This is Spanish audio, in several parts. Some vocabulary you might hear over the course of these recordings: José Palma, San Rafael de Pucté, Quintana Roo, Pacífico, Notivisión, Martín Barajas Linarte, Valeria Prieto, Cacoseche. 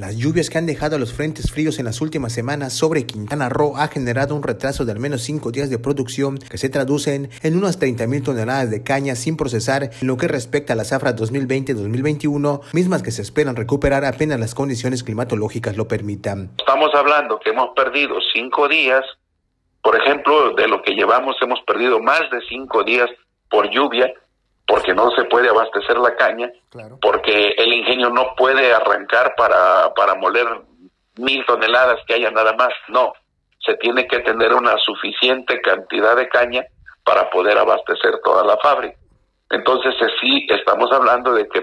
Las lluvias que han dejado los frentes fríos en las últimas semanas sobre Quintana Roo ha generado un retraso de al menos 5 días de producción que se traducen en unas 30.000 toneladas de caña sin procesar en lo que respecta a la zafra 2020-2021, mismas que se esperan recuperar apenas las condiciones climatológicas lo permitan. Estamos hablando que hemos perdido 5 días, por ejemplo, de lo que llevamos hemos perdido más de 5 días por lluvia, porque no se puede abastecer la caña, claro, porque el ingenio no puede arrancar para moler 1,000 toneladas que haya nada más. No, se tiene que tener una suficiente cantidad de caña para poder abastecer toda la fábrica. Entonces sí estamos hablando de que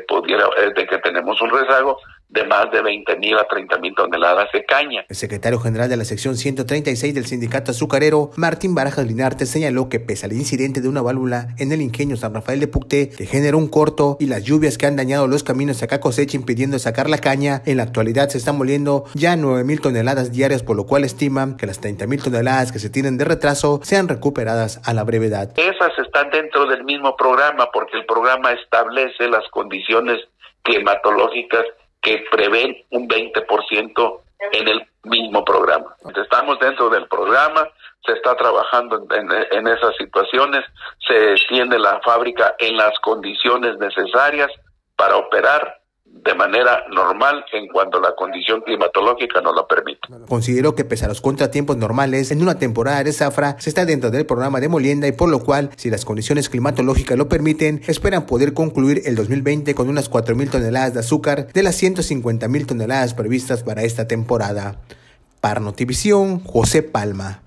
tenemos un rezago de más de 20.000 a 30.000 toneladas de caña. El secretario general de la sección 136 del sindicato azucarero, Martín Barajas Linarte, señaló que pese al incidente de una válvula en el ingenio San Rafael de Pucté, que generó un corto, y las lluvias que han dañado los caminos a Cacoseche impidiendo sacar la caña, en la actualidad se están moliendo ya 9.000 toneladas diarias, por lo cual estiman que las 30.000 toneladas que se tienen de retraso sean recuperadas a la brevedad. Esas están dentro del mismo programa, porque el programa establece las condiciones climatológicas que prevén un 20% en el mismo programa. Estamos dentro del programa, se está trabajando en esas situaciones, se extiende la fábrica en las condiciones necesarias para operar de manera normal en cuanto a la condición climatológica nos lo permite. Consideró que pese a los contratiempos normales, en una temporada de zafra se está dentro del programa de molienda y por lo cual, si las condiciones climatológicas lo permiten, esperan poder concluir el 2020 con unas 4.000 toneladas de azúcar de las 150.000 toneladas previstas para esta temporada. Para Notivisión, José Palma.